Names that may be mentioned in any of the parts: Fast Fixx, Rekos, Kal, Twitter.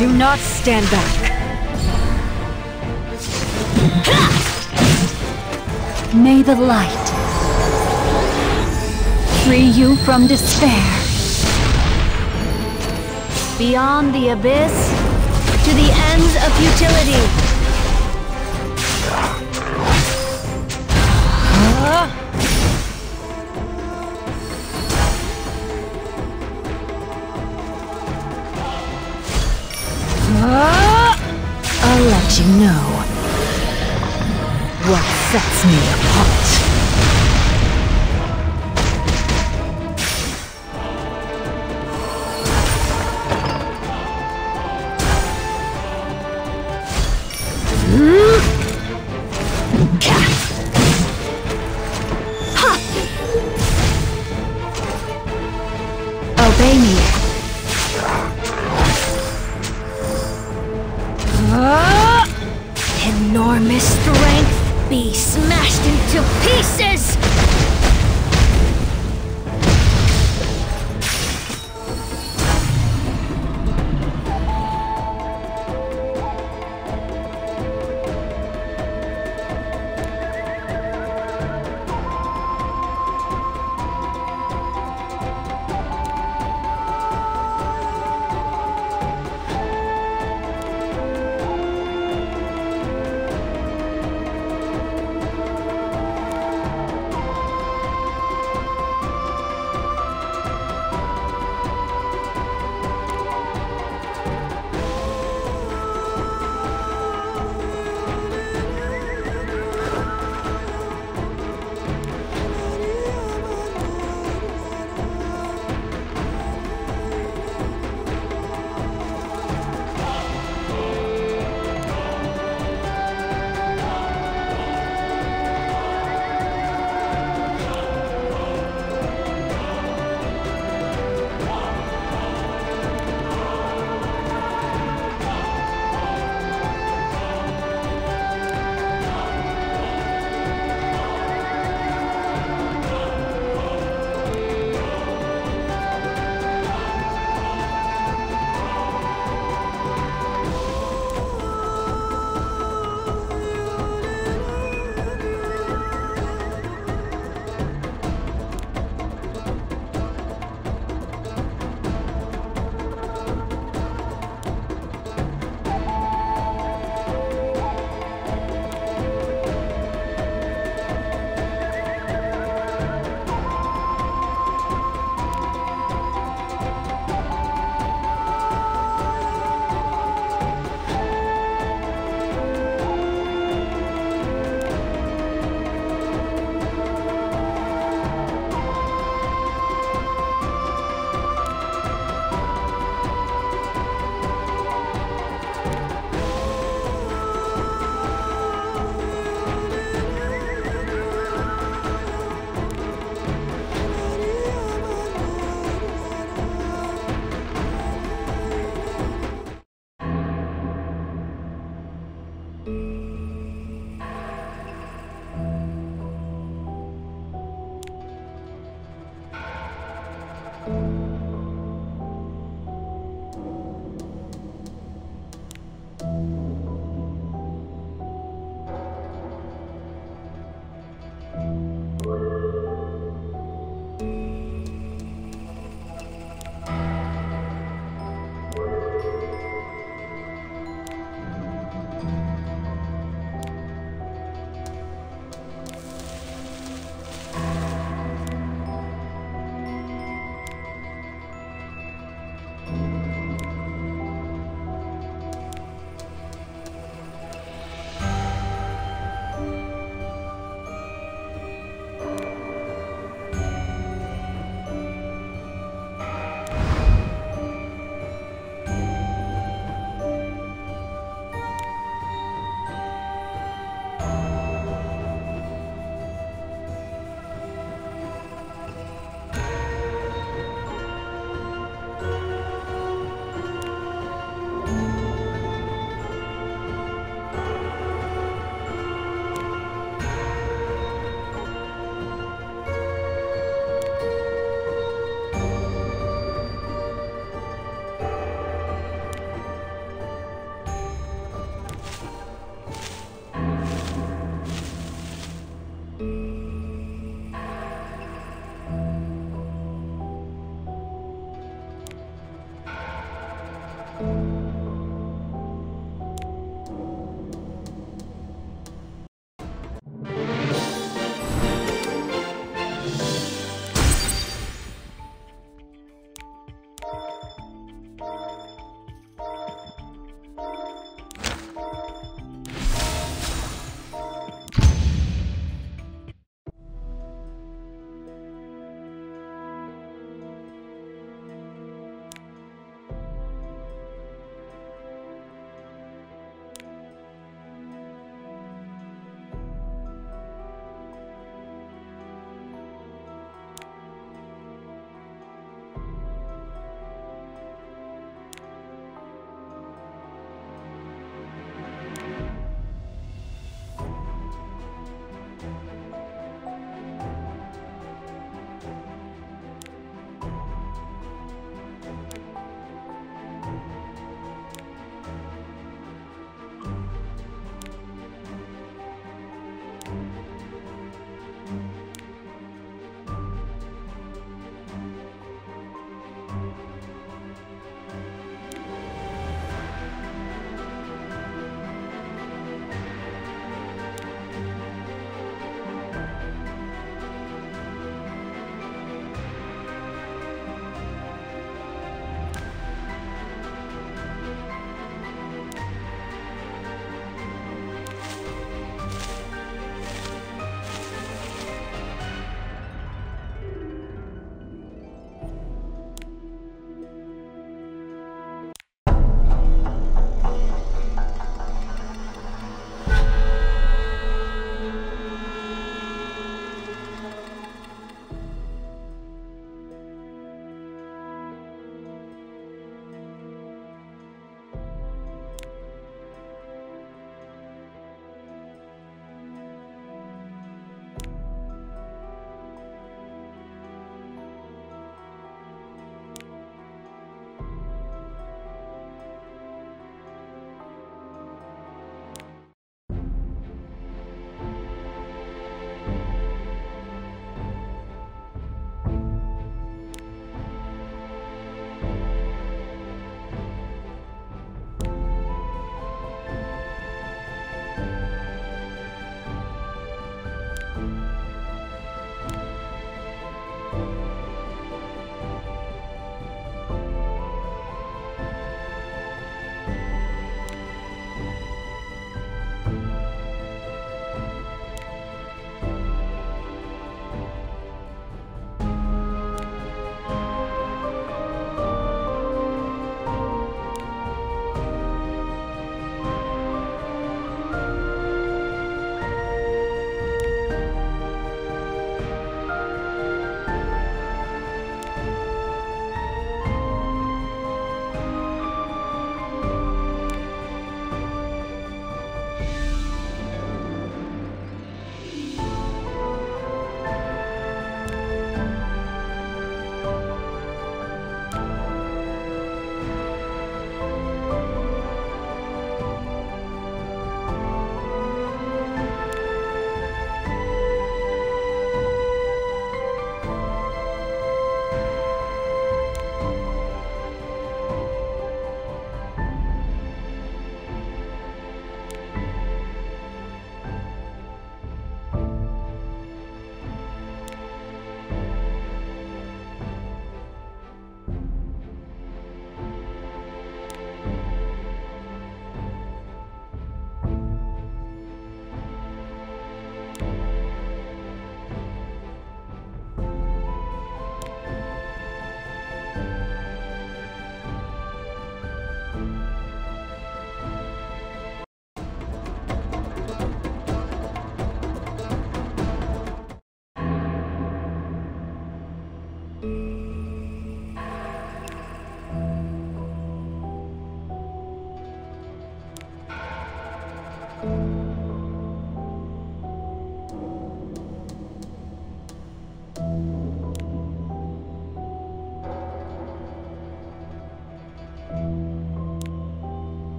Do not stand back. May the light free you from despair. Beyond the abyss, to the ends of futility. I'll let you know what sets me apart. Obey me. Enormous strength, be smashed into pieces!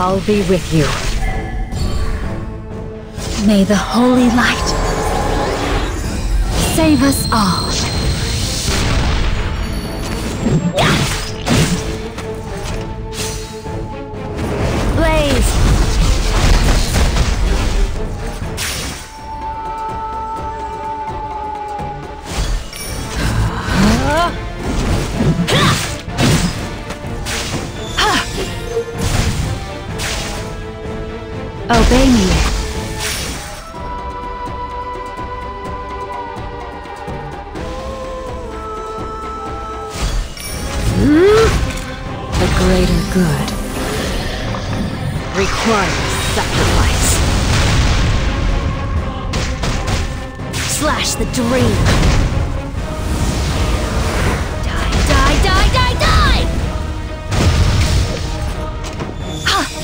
I'll be with you. May the holy light save us all. Blaze! Obey me. The greater good requires sacrifice. Slash the dream. Die, die, die, die, die! Ha!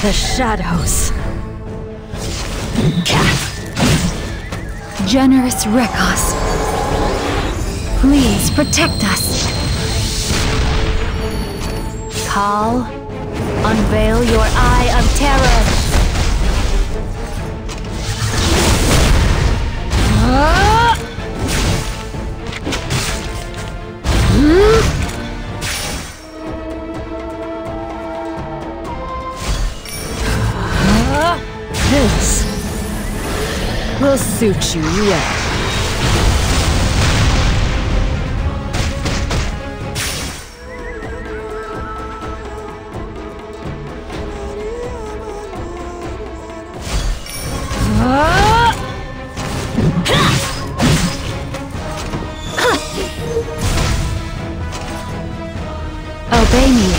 The shadows. Kal. Generous Rekos. Please protect us. Kal, unveil your eye of terror. This will suit you well. Obey me.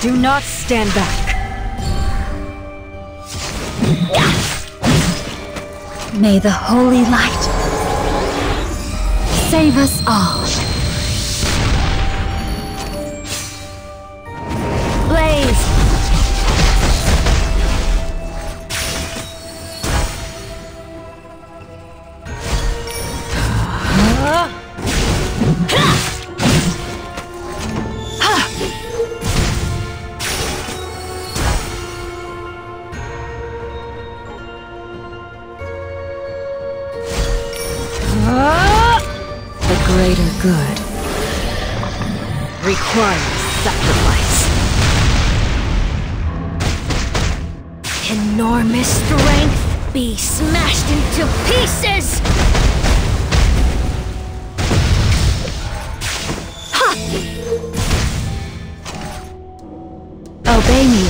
Do not stand back. May the holy light save us all. Blaze! Greater good requires sacrifice. Enormous strength be smashed into pieces! Ha! Obey me.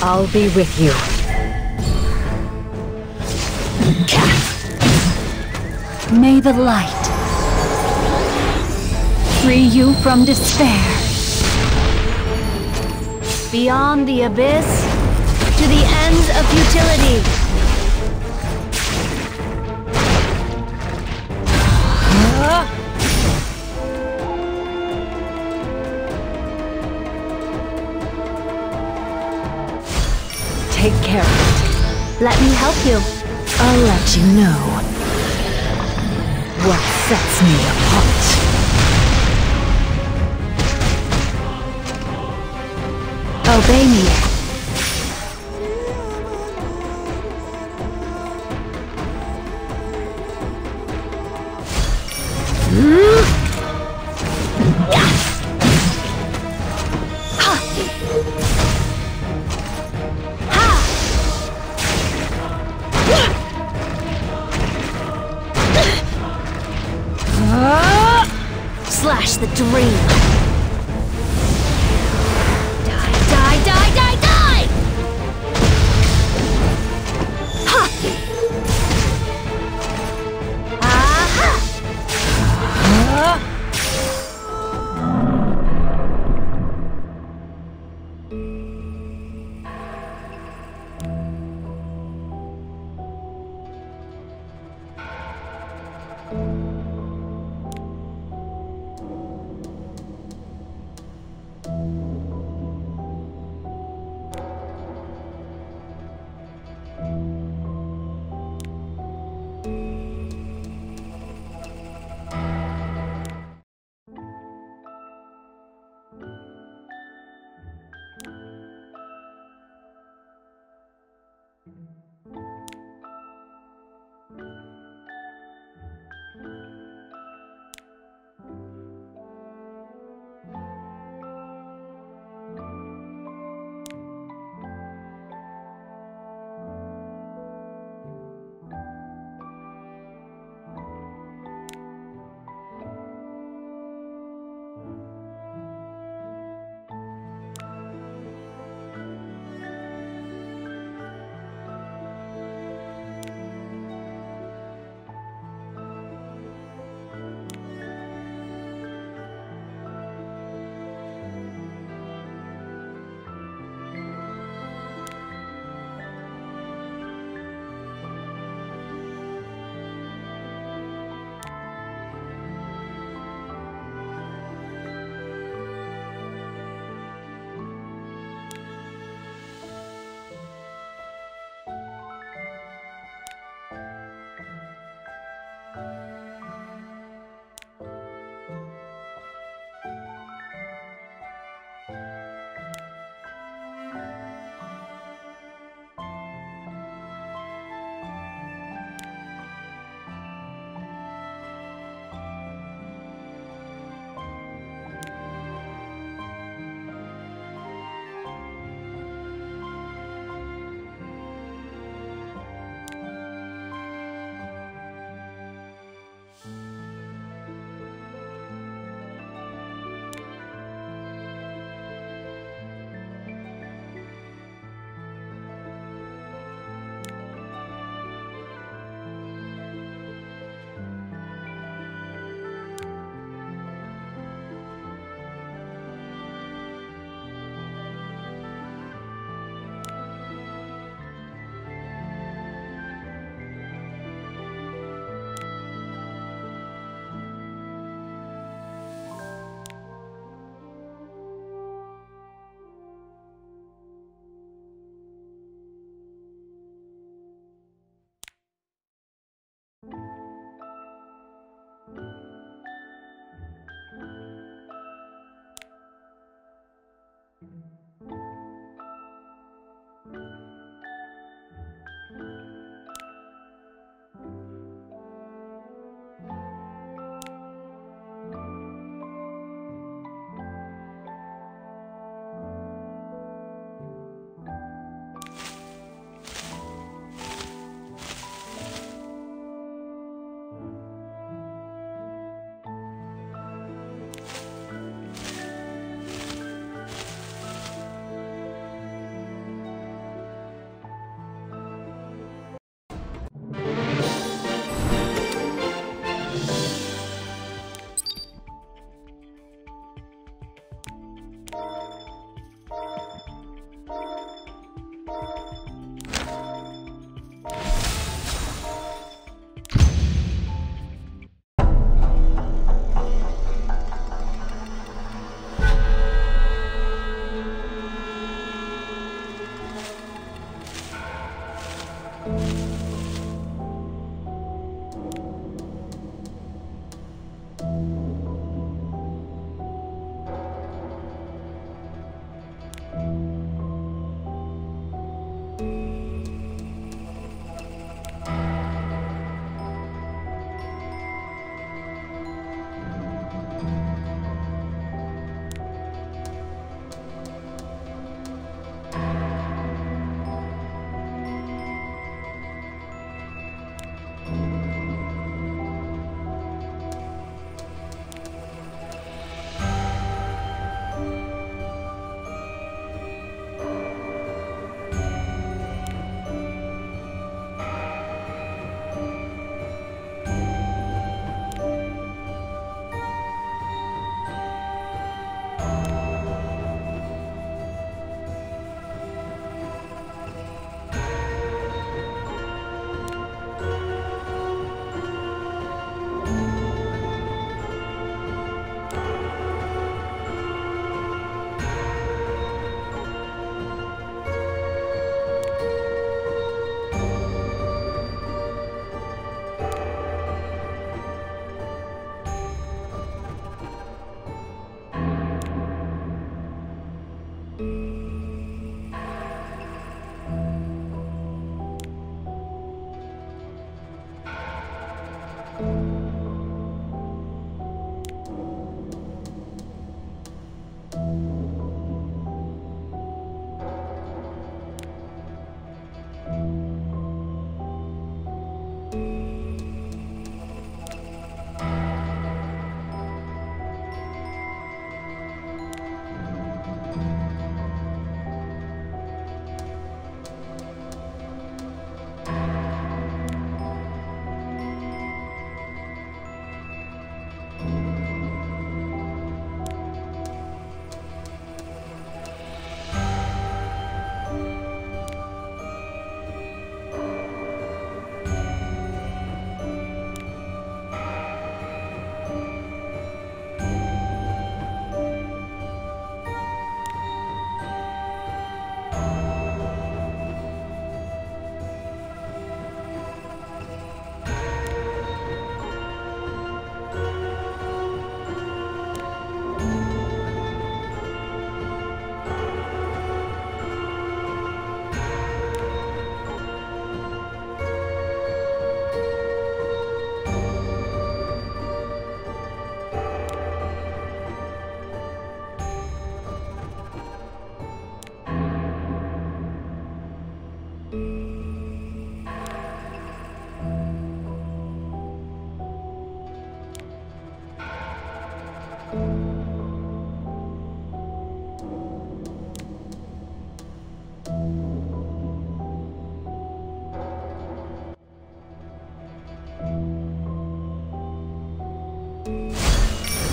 I'll be with you. May the light free you from despair. Beyond the abyss, to the ends of futility. Take care of it. Let me help you. I'll let you know what sets me apart. Obey me. Slash the dream. Die, die, die, die, die! Ha! Aha!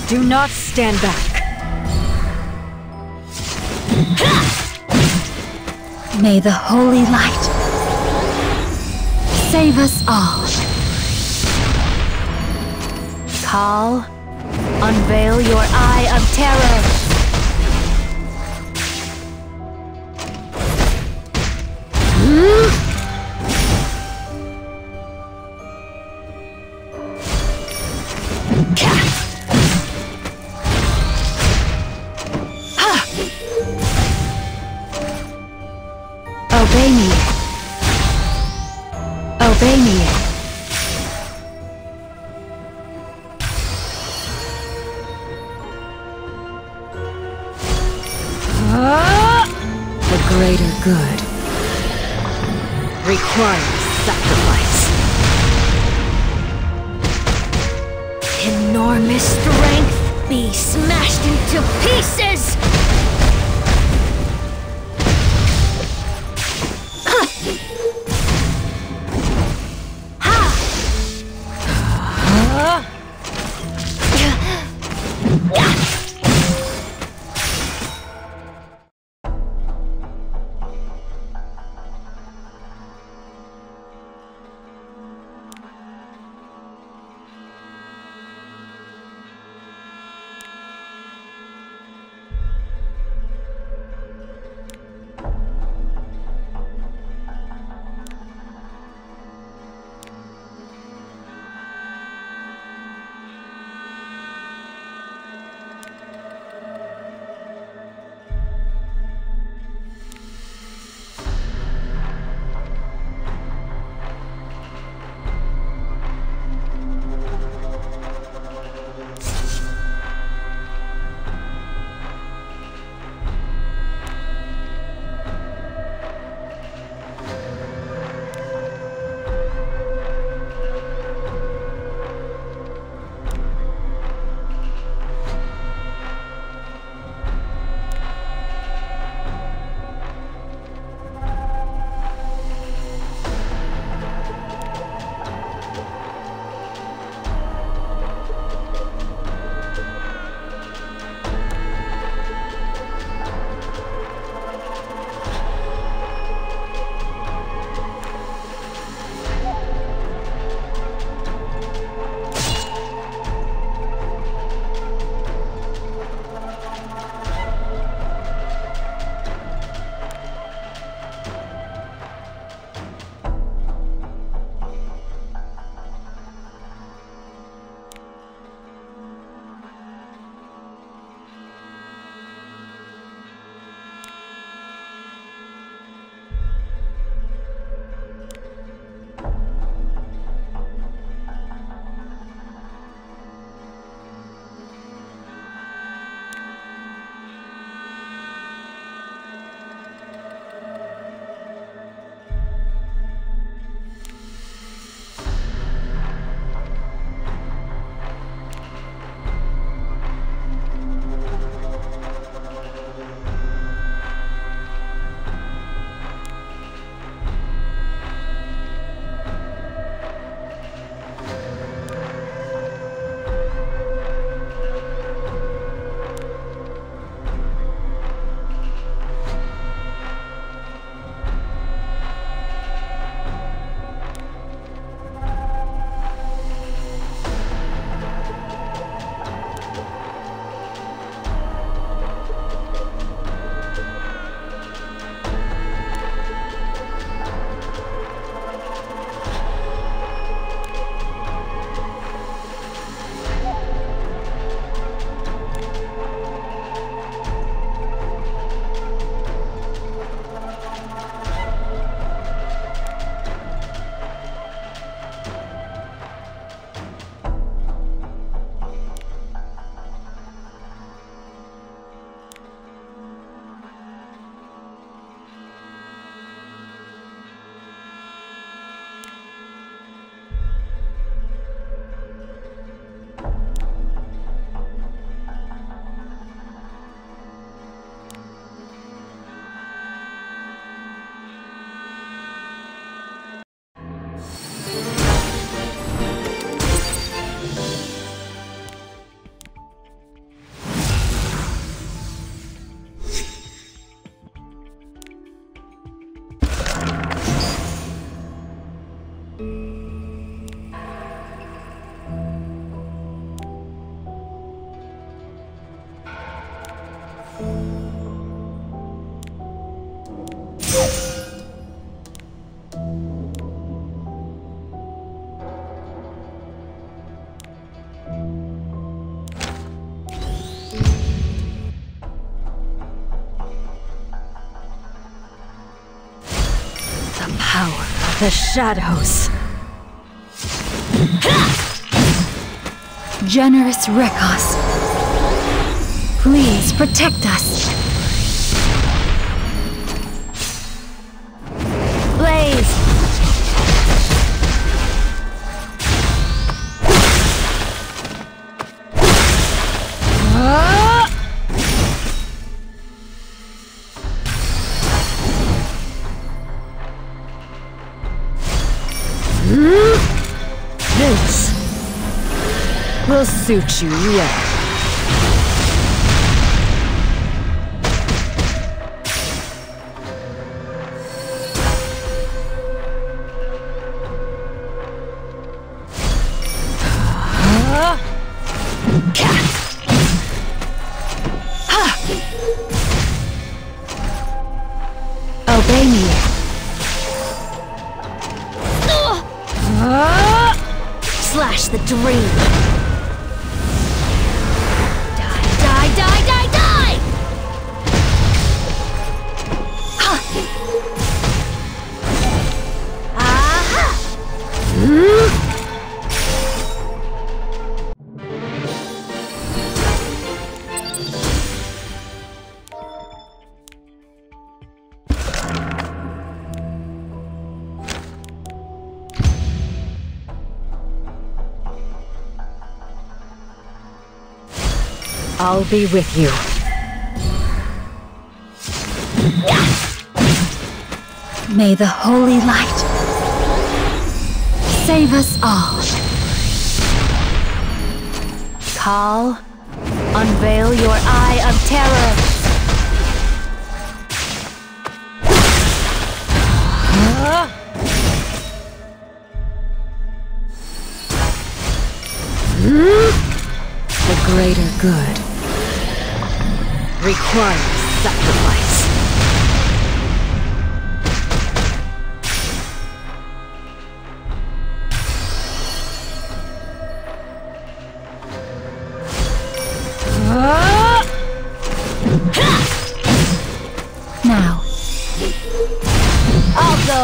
Do not stand back. May the holy light save us all. Kal, unveil your eye of terror. Obey me. Obey me. The greater good requires sacrifice. Enormous strength be smashed into pieces! the shadows. Generous Rekos, please protect us. Blaze! This will suit you, yeah. Obey me. Slash the dream. Die, die, die, die, die! Aha! I'll be with you. May the holy light save us all. Kal, unveil your eye of terror. The greater good requires sacrifice. Now, I'll go.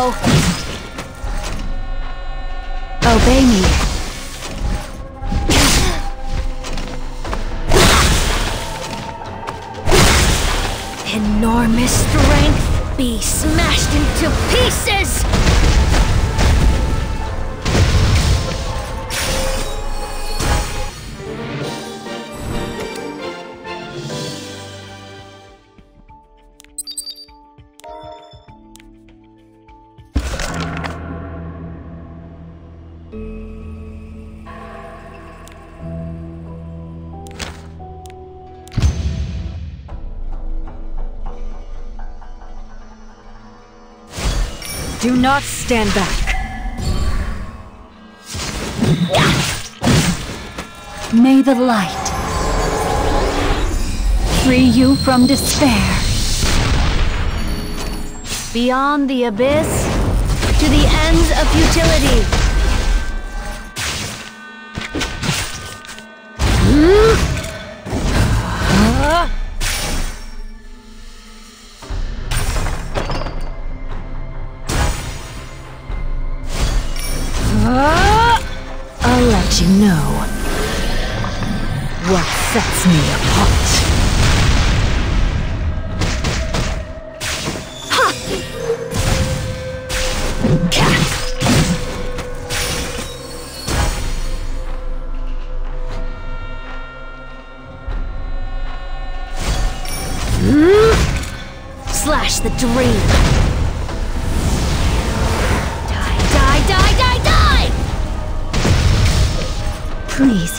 Obey me. Enormous strength be smashed into pieces! Do not stand back. May the light free you from despair. Beyond the abyss, to the ends of futility. I'll let you know what sets me apart. Ha! Slash the dream. Please.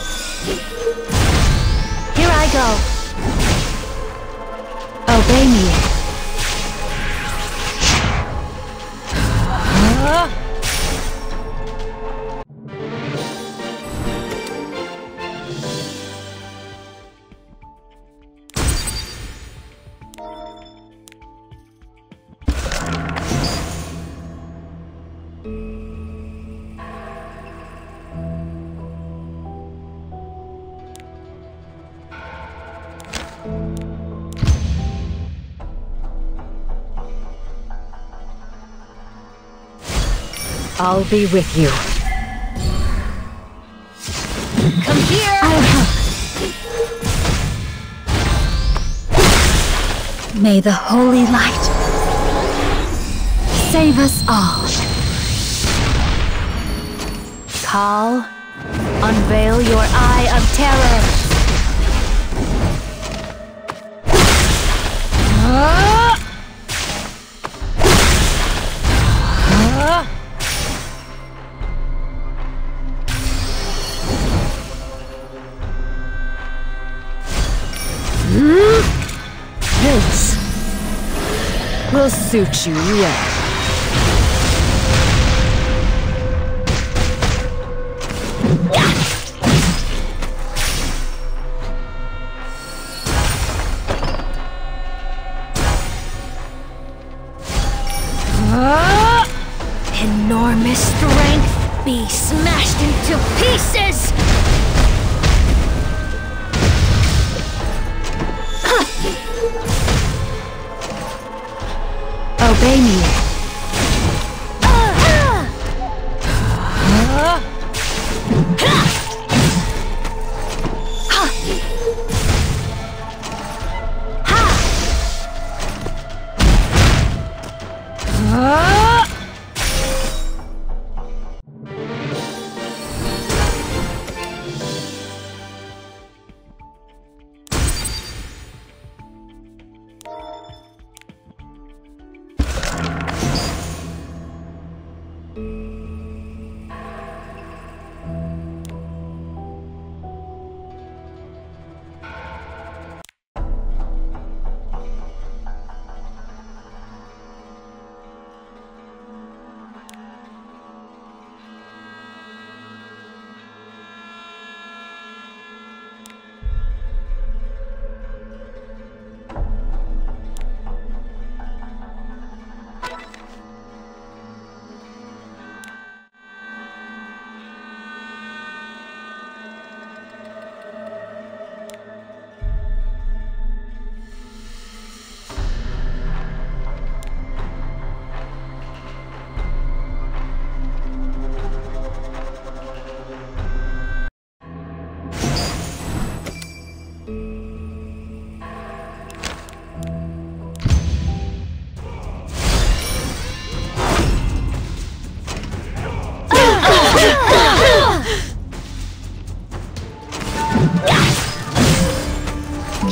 Here I go. Obey me. I'll be with you. Come here! I'll help. May the holy light save us all. Kal, unveil your eye of terror. This will suit you well. Enormous strength, be smashed into pieces! Obey me.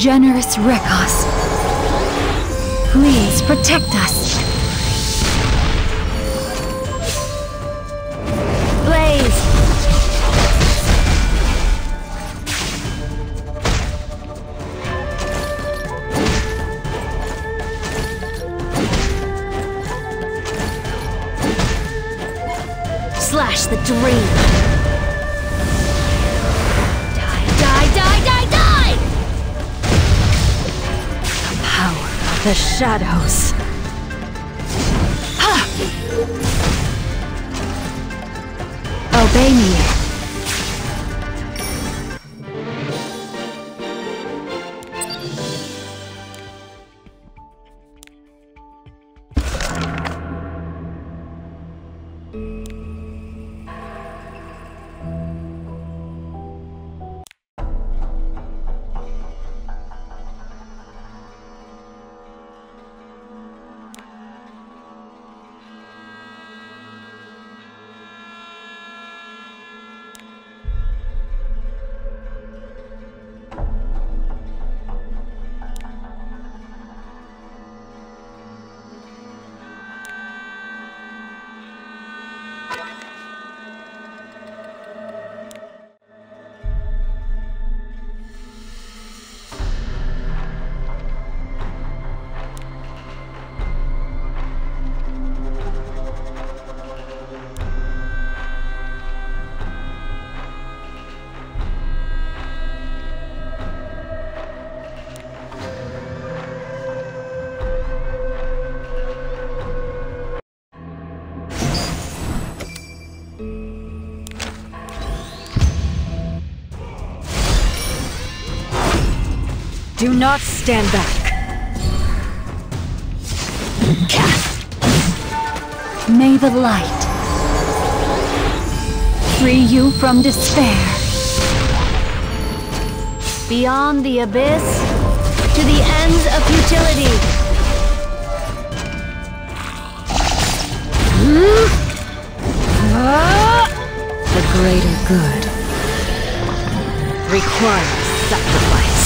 Generous Rekos, please protect us. Blaze! Slash the dream! The shadows. Ha! Obey me. Do not stand back. May the light free you from despair. Beyond the abyss, to the ends of futility. The greater good requires sacrifice.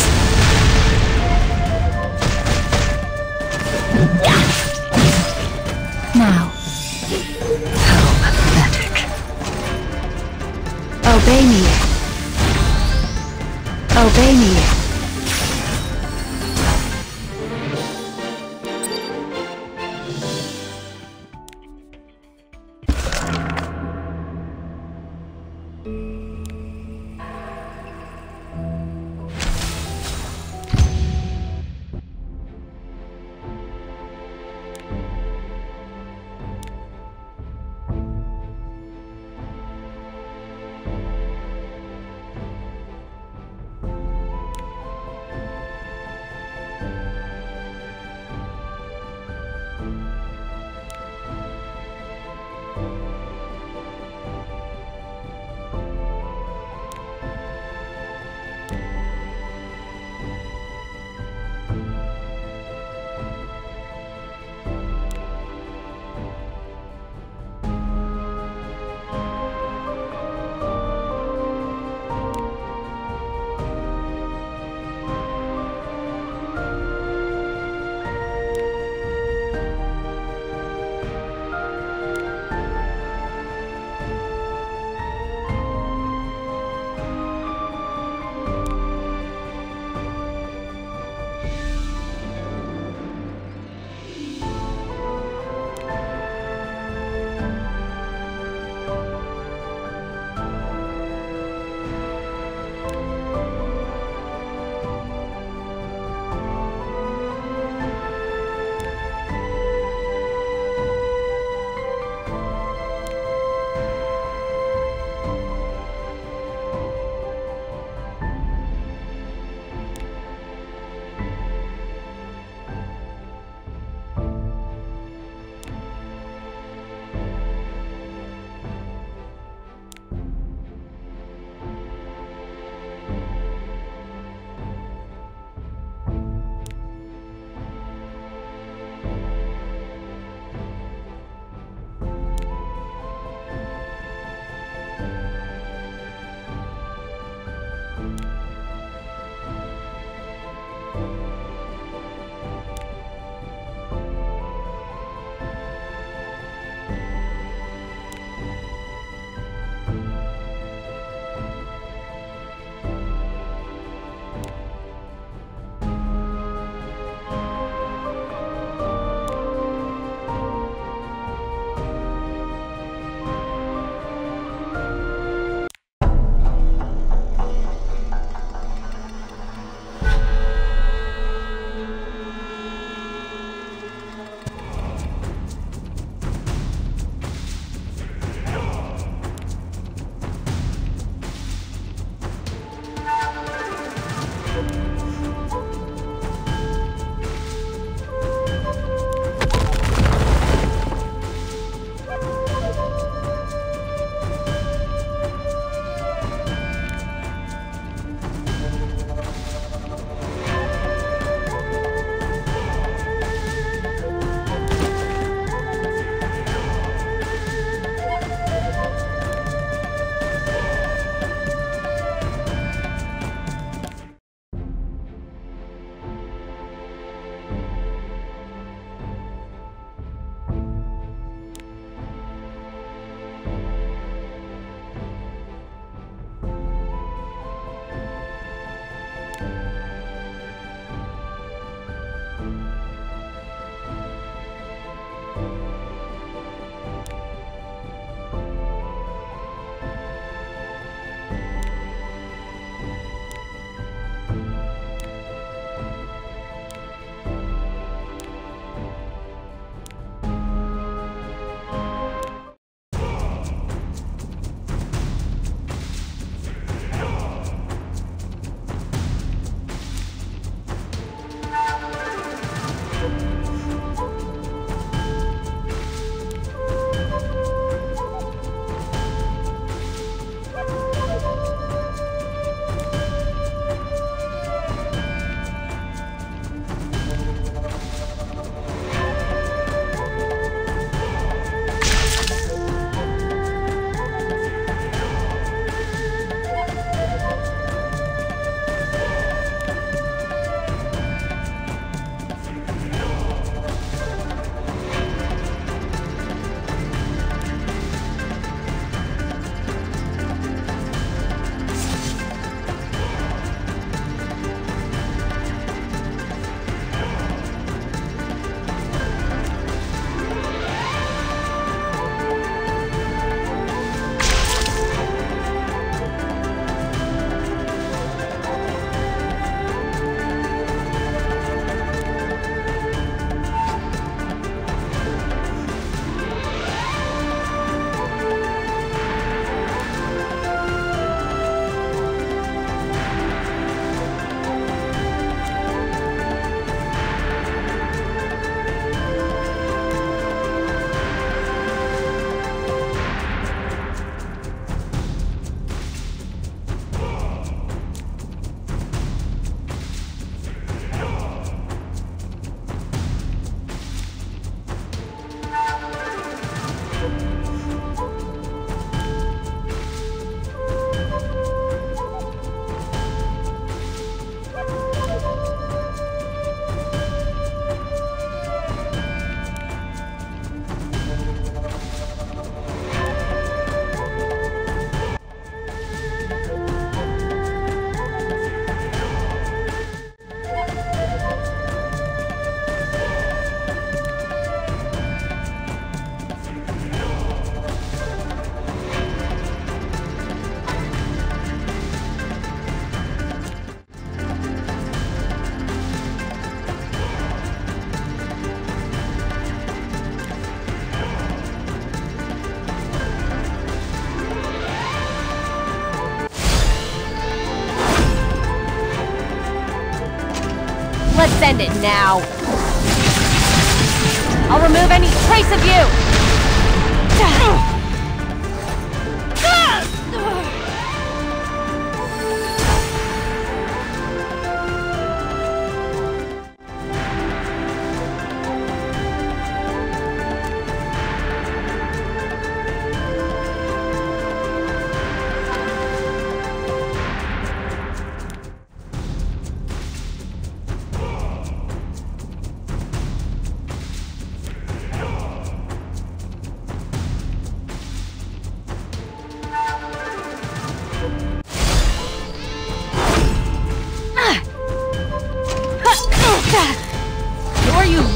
Now. How pathetic. Obey me. Obey me. Send it now. I'll remove any trace of you.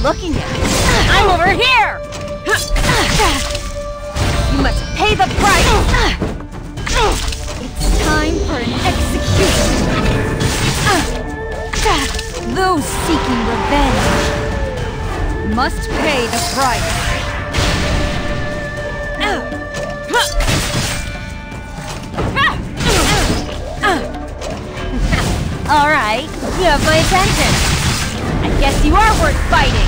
Looking at me. I'm over here! You must pay the price! It's time for an execution! Those seeking revenge must pay the price! Alright, you have my attention! I guess you are worth fighting!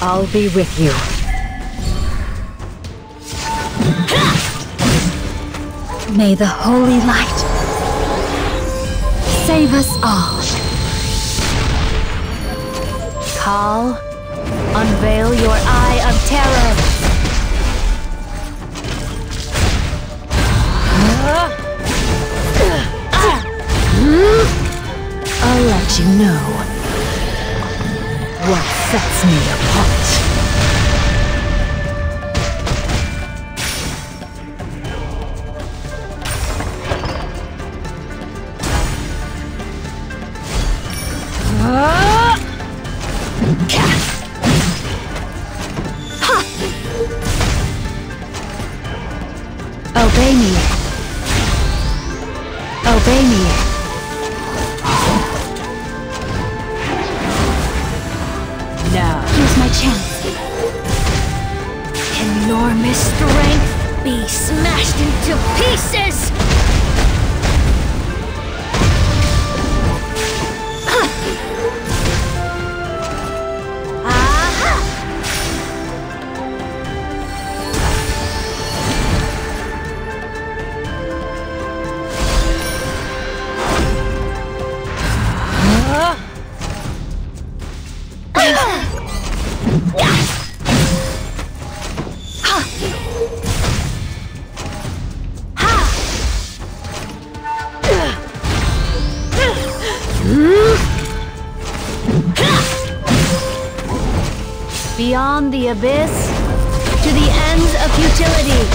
I'll be with you. May the holy light save us all. Kal, unveil your eye of terror. I'll let you know what sets me apart. Obey me. Obey me. Now, here's my chance. Enormous strength, be smashed into pieces! Beyond the abyss, to the ends of futility.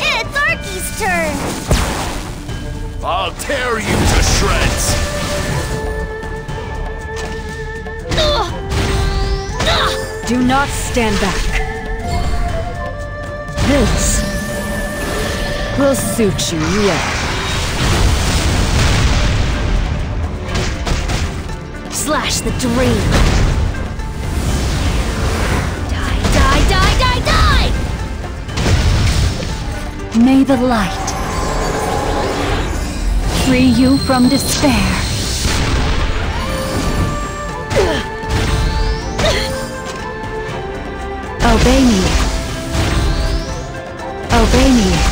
It's Arky's turn! I'll tear you to shreds! Do not stand back. This will suit you well. Slash the dream! May the light free you from despair. Obey me. Obey me.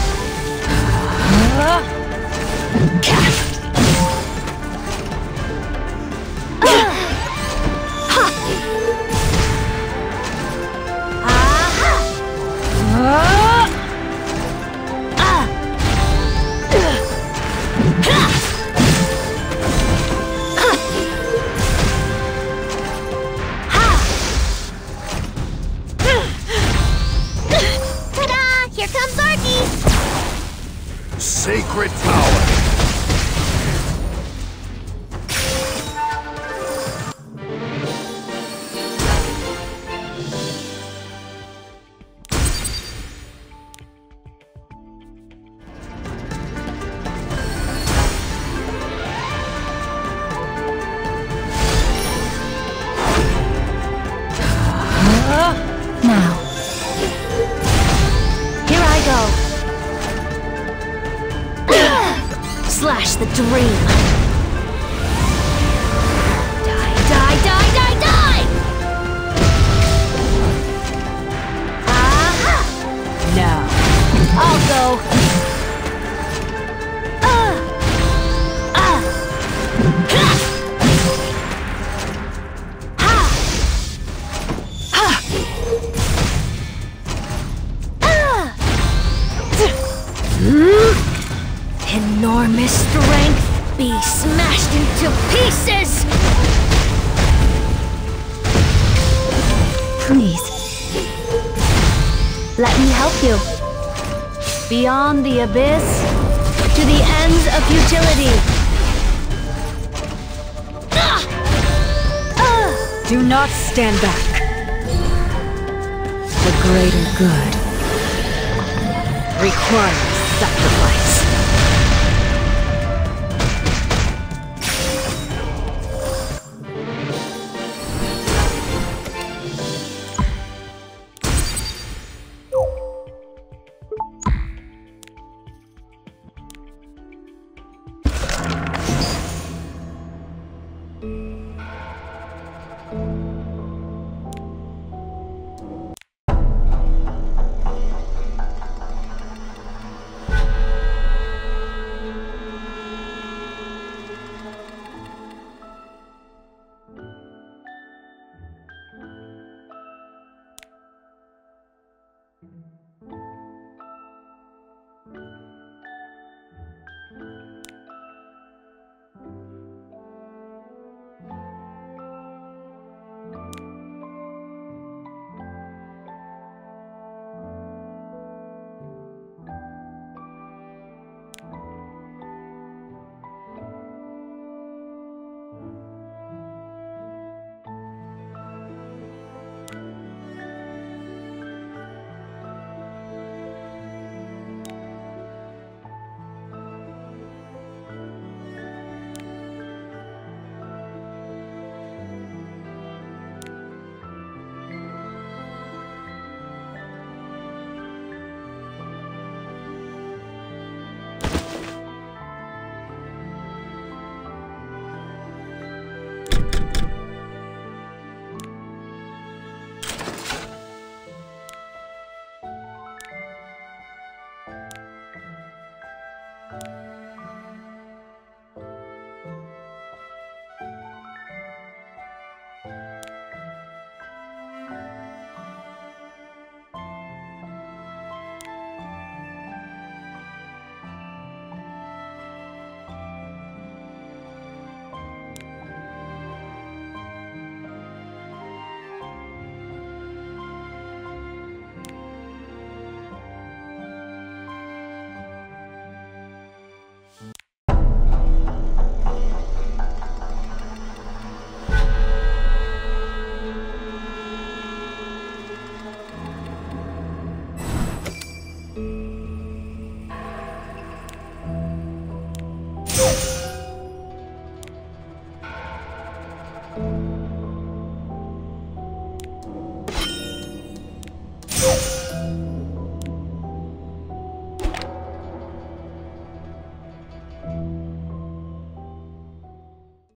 Sacred power. Now, here I go. Slash the dream! Die, die, die, die, die! Aha! Now, I'll go! Enormous strength, be smashed into pieces! Please, let me help you. Beyond the abyss, to the ends of futility. Do not stand back. The greater good requires sacrifice.